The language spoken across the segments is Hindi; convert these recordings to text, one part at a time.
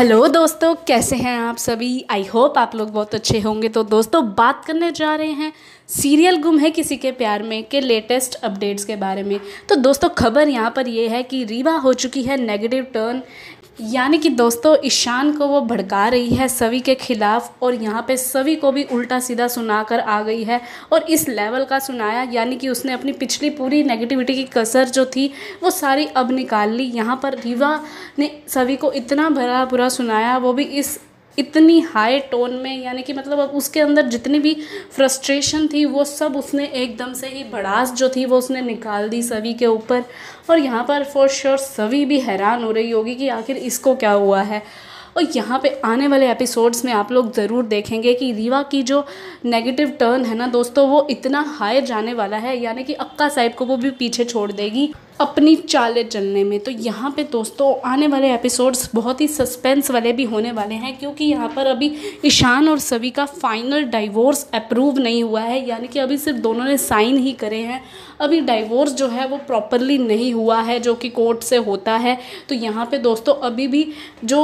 हेलो दोस्तों, कैसे हैं आप सभी। आई होप आप लोग बहुत अच्छे होंगे। तो दोस्तों, बात करने जा रहे हैं सीरियल गुम है किसी के प्यार में के लेटेस्ट अपडेट्स के बारे में। तो दोस्तों, खबर यहाँ पर यह है कि रीवा हो चुकी है नेगेटिव टर्न, यानी कि दोस्तों ईशान को वो भड़का रही है सवी के खिलाफ, और यहाँ पे सवी को भी उल्टा सीधा सुना कर आ गई है और इस लेवल का सुनाया, यानी कि उसने अपनी पिछली पूरी नेगेटिविटी की कसर जो थी वो सारी अब निकाल ली। यहाँ पर रीवा ने सवी को इतना भला बुरा सुनाया, वो भी इस इतनी हाई टोन में, यानी कि मतलब अब उसके अंदर जितनी भी फ्रस्ट्रेशन थी वो सब उसने एकदम से ही भड़ास जो थी वो उसने निकाल दी सवी के ऊपर। और यहाँ पर फॉर श्योर सवी भी हैरान हो रही होगी कि आखिर इसको क्या हुआ है। और यहाँ पे आने वाले एपिसोड्स में आप लोग ज़रूर देखेंगे कि रीवा की जो नेगेटिव टर्न है ना दोस्तों, वो इतना हाई जाने वाला है, यानी कि अक्का साहिब को वो भी पीछे छोड़ देगी अपनी चालें चलने में। तो यहाँ पे दोस्तों आने वाले एपिसोड्स बहुत ही सस्पेंस वाले भी होने वाले हैं, क्योंकि यहाँ पर अभी ईशान और सवी का फाइनल डाइवोर्स अप्रूव नहीं हुआ है, यानी कि अभी सिर्फ दोनों ने साइन ही करे हैं। अभी डाइवोर्स जो है वो प्रॉपरली नहीं हुआ है, जो कि कोर्ट से होता है। तो यहाँ पे दोस्तों अभी भी जो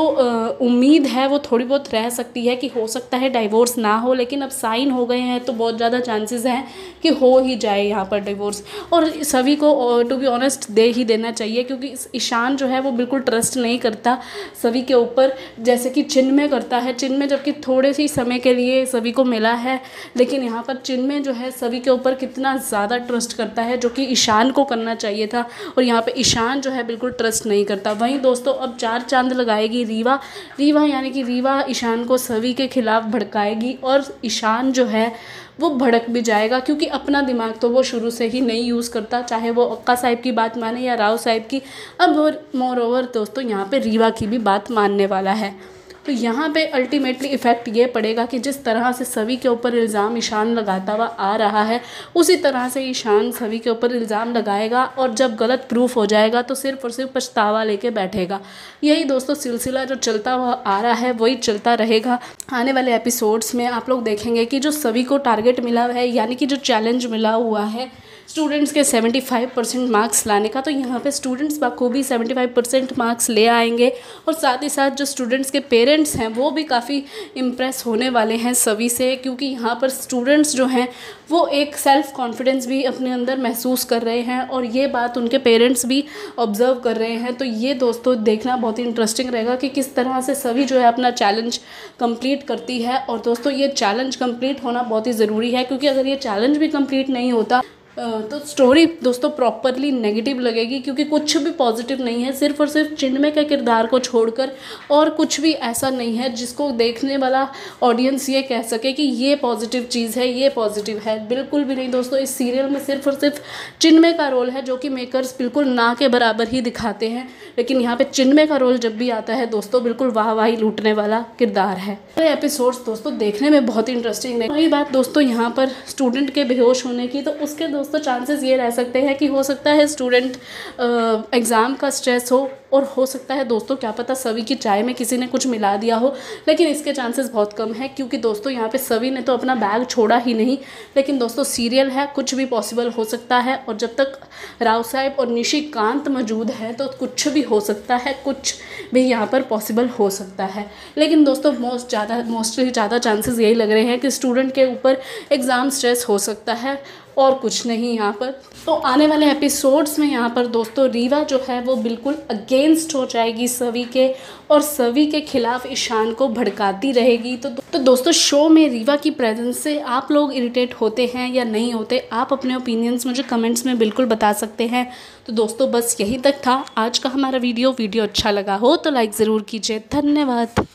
उम्मीद है वो थोड़ी बहुत रह सकती है कि हो सकता है डाइवोर्स ना हो, लेकिन अब साइन हो गए हैं तो बहुत ज़्यादा चांसेस हैं कि हो ही जाए यहाँ पर डाइवोर्स। और सभी को टू बी ऑनेस्ट दे ही देना चाहिए, क्योंकि ईशान जो है वो बिल्कुल ट्रस्ट नहीं करता सभी के ऊपर, जैसे कि चिन्मय करता है। चिन्मय जबकि थोड़े से समय के लिए सभी को मिला है, लेकिन यहाँ पर चिन्मय जो है सभी के ऊपर कितना ज़्यादा ट्रस्ट करता है, जो कि ईशान को करना चाहिए था, और यहाँ पे ईशान जो है बिल्कुल ट्रस्ट नहीं करता। वहीं दोस्तों अब चार चांद लगाएगी रीवा, यानी कि रीवा ईशान को सभी के खिलाफ भड़काएगी, और ईशान जो है वो भड़क भी जाएगा, क्योंकि अपना दिमाग तो वो शुरू से ही नहीं यूज़ करता, चाहे वो अक्का साहिब की बात माने या राव साहिब की। अब और मोर ओवर दोस्तों यहाँ पे रीवा की भी बात मानने वाला है। तो यहाँ पे अल्टीमेटली इफ़ेक्ट ये पड़ेगा कि जिस तरह से सवी के ऊपर इल्ज़ाम ईशान लगाता हुआ आ रहा है, उसी तरह से ईशान सवी के ऊपर इल्ज़ाम लगाएगा, और जब गलत प्रूफ हो जाएगा तो सिर्फ और सिर्फ पछतावा लेके बैठेगा। यही दोस्तों सिलसिला जो चलता हुआ आ रहा है वही चलता रहेगा। आने वाले एपिसोड्स में आप लोग देखेंगे कि जो सवी को टारगेट मिला है, यानी कि जो चैलेंज मिला हुआ है स्टूडेंट्स के 75% मार्क्स लाने का, तो यहाँ पे स्टूडेंट्स बखूबी 75% मार्क्स ले आएंगे, और साथ ही साथ जो स्टूडेंट्स के पेरेंट्स हैं वो भी काफ़ी इम्प्रेस होने वाले हैं सवी से, क्योंकि यहाँ पर स्टूडेंट्स जो हैं वो एक सेल्फ़ कॉन्फिडेंस भी अपने अंदर महसूस कर रहे हैं, और ये बात उनके पेरेंट्स भी ऑब्जर्व कर रहे हैं। तो ये दोस्तों देखना बहुत ही इंटरेस्टिंग रहेगा कि किस तरह से सवी जो है अपना चैलेंज कम्प्लीट करती है। और दोस्तों ये चैलेंज कम्प्लीट होना बहुत ही ज़रूरी है, क्योंकि अगर ये चैलेंज भी कम्प्लीट नहीं होता तो स्टोरी दोस्तों प्रॉपरली नेगेटिव लगेगी, क्योंकि कुछ भी पॉजिटिव नहीं है। सिर्फ और सिर्फ चिन्मय के किरदार को छोड़कर और कुछ भी ऐसा नहीं है जिसको देखने वाला ऑडियंस ये कह सके कि ये पॉजिटिव चीज़ है, ये पॉजिटिव है। बिल्कुल भी नहीं दोस्तों, इस सीरियल में सिर्फ और सिर्फ चिन्मय का रोल है, जो कि मेकर्स बिल्कुल ना के बराबर ही दिखाते हैं, लेकिन यहाँ पर चिन्मय का रोल जब भी आता है दोस्तों बिल्कुल वाहवाही लूटने वाला किरदार है। ये एपिसोड्स दोस्तों देखने में बहुत इंटरेस्टिंग है। वही बात दोस्तों यहाँ पर स्टूडेंट के बेहोश होने की, तो उसके दोस्तों चांसेस ये रह सकते हैं कि हो सकता है स्टूडेंट एग्ज़ाम का स्ट्रेस हो, और हो सकता है दोस्तों क्या पता सवी की चाय में किसी ने कुछ मिला दिया हो, लेकिन इसके चांसेस बहुत कम है, क्योंकि दोस्तों यहाँ पे सवी ने तो अपना बैग छोड़ा ही नहीं। लेकिन दोस्तों सीरियल है, कुछ भी पॉसिबल हो सकता है, और जब तक राव साहब और निशिकांत मौजूद हैं तो कुछ भी हो सकता है, कुछ भी यहाँ पर पॉसिबल हो सकता है। लेकिन दोस्तों मोस्टली ज़्यादा चांसेस यही लग रहे हैं कि स्टूडेंट के ऊपर एग्ज़ाम स्ट्रेस हो सकता है, और कुछ नहीं यहाँ पर। तो आने वाले एपिसोड्स में यहाँ पर दोस्तों रीवा जो है वो बिल्कुल अगेंस्ट हो जाएगी सवी के, और सवी के खिलाफ ईशान को भड़काती रहेगी। तो दोस्तों शो में रीवा की प्रेजेंस से आप लोग इरिटेट होते हैं या नहीं होते, आप अपने ओपिनियंस मुझे कमेंट्स में बिल्कुल बता सकते हैं। तो दोस्तों बस यहीं तक था आज का हमारा वीडियो अच्छा लगा हो तो लाइक ज़रूर कीजिए। धन्यवाद।